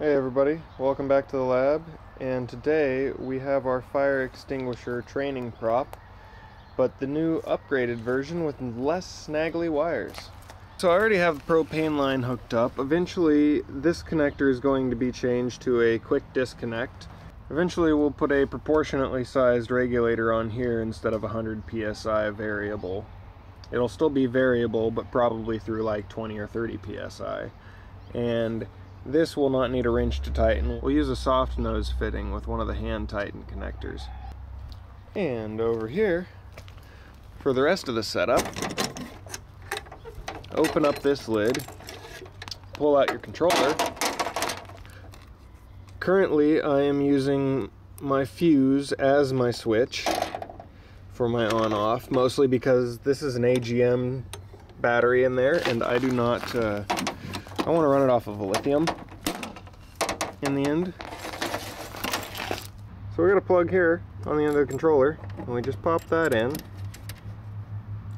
Hey everybody, welcome back to the lab, and today we have our fire extinguisher training prop, but the new upgraded version with less snaggly wires. So I already have the propane line hooked up. Eventually this connector is going to be changed to a quick disconnect. Eventually we'll put a proportionately sized regulator on here instead of 100 psi variable. It'll still be variable, but probably through like 20 or 30 psi. And this will not need a wrench to tighten. We'll use a soft nose fitting with one of the hand tightened connectors. And over here, for the rest of the setup, open up this lid, pull out your controller. Currently, I am using my fuse as my switch for my on-off, mostly because this is an AGM battery in there, and I do not... I want to run it off of a lithium in the end. So we got a plug here on the end of the controller, and we just pop that in,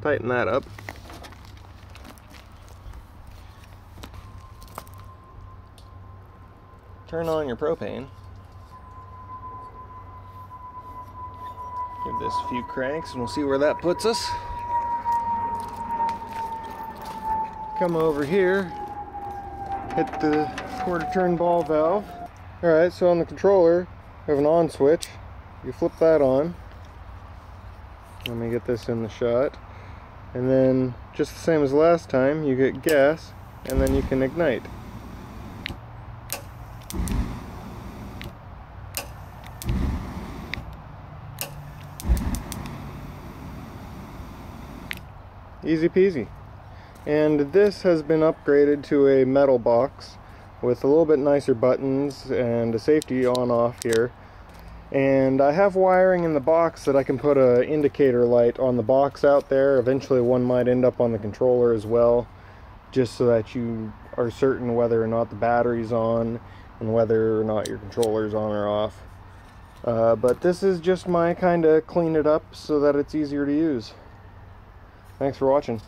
tighten that up. Turn on your propane. Give this a few cranks and we'll see where that puts us. Come over here. Hit the quarter turn ball valve. Alright, so on the controller, we have an on switch. You flip that on. Let me get this in the shot. And then, just the same as last time, you get gas, and then you can ignite. Easy peasy. And this has been upgraded to a metal box with a little bit nicer buttons and a safety on-off here. And I have wiring in the box that I can put an indicator light on the box out there. Eventually one might end up on the controller as well, just so that you are certain whether or not the battery's on and whether or not your controller's on or off. But this is just my kind of clean it up so that it's easier to use. Thanks for watching.